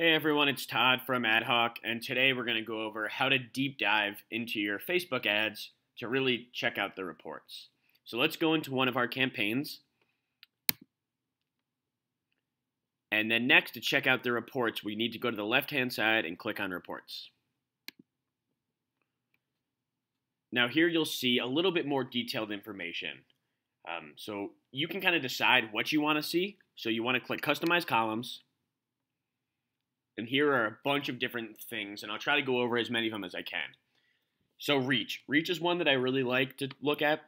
Hey everyone, it's Todd from AdHawk, and today we're going to go over how to deep dive into your Facebook ads to really check out the reports. So let's go into one of our campaigns. And then next, to check out the reports, we need to go to the left-hand side and click on Reports. Now here you'll see a little bit more detailed information. So you can kind of decide what you want to see. So you want to click Customize Columns. And here are a bunch of different things, and I'll try to go over as many of them as I can. So reach. Reach is one that I really like to look at.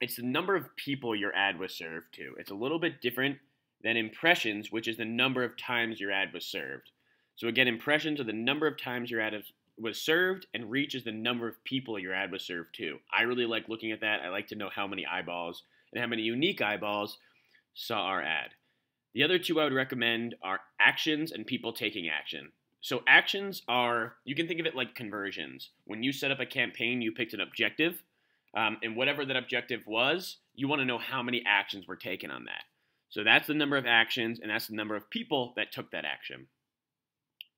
It's the number of people your ad was served to. It's a little bit different than impressions, which is the number of times your ad was served. So again, impressions are the number of times your ad was served, and reach is the number of people your ad was served to. I really like looking at that. I like to know how many eyeballs and how many unique eyeballs saw our ad. The other two I would recommend are actions and people taking action. So actions are, you can think of it like conversions. When you set up a campaign, you picked an objective, and whatever that objective was, you want to know how many actions were taken on that. So that's the number of actions, and that's the number of people that took that action.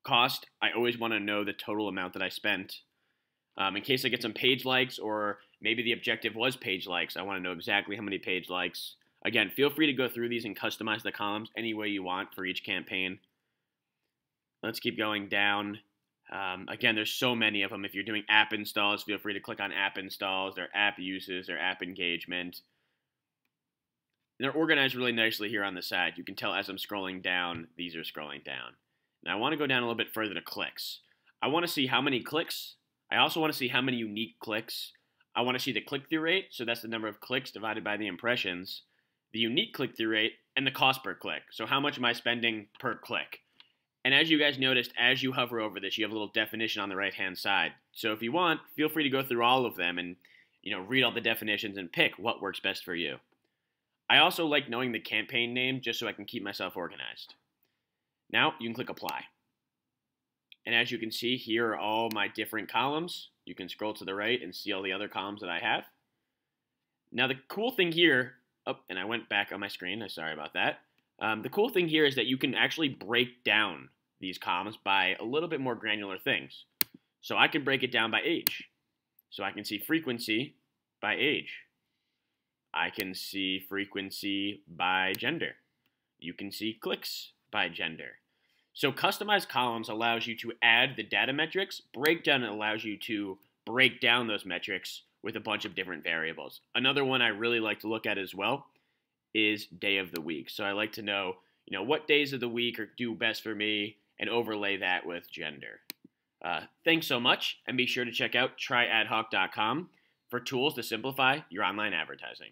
Cost, I always want to know the total amount that I spent. In case I get some page likes, or maybe the objective was page likes, I want to know exactly how many page likes. Again, feel free to go through these and customize the columns any way you want for each campaign. Let's keep going down. Again, there's so many of them. If you're doing app installs, feel free to click on app installs, their app uses, their app engagement. And they're organized really nicely here on the side. You can tell as I'm scrolling down, these are scrolling down. Now I want to go down a little bit further to clicks. I want to see how many clicks. I also want to see how many unique clicks. I want to see the click-through rate, so that's the number of clicks divided by the impressions. The unique click-through rate, and the cost per click. So how much am I spending per click? And as you guys noticed, as you hover over this, you have a little definition on the right-hand side. So if you want, feel free to go through all of them and, you know, read all the definitions and pick what works best for you. I also like knowing the campaign name just so I can keep myself organized. Now you can click Apply. And as you can see, here are all my different columns. You can scroll to the right and see all the other columns that I have. Now the cool thing here, oh, and I went back on my screen. I'm sorry about that. The cool thing here is that you can actually break down these columns by a little bit more granular things. So I can break it down by age. So I can see frequency by age. I can see frequency by gender. You can see clicks by gender. So customized columns allows you to add the data metrics. Breakdown allows you to break down those metrics with a bunch of different variables. Another one I really like to look at as well is day of the week. So I like to know, you know, what days of the week are do best for me and overlay that with gender. Thanks so much, and be sure to check out tryadhawk.com for tools to simplify your online advertising.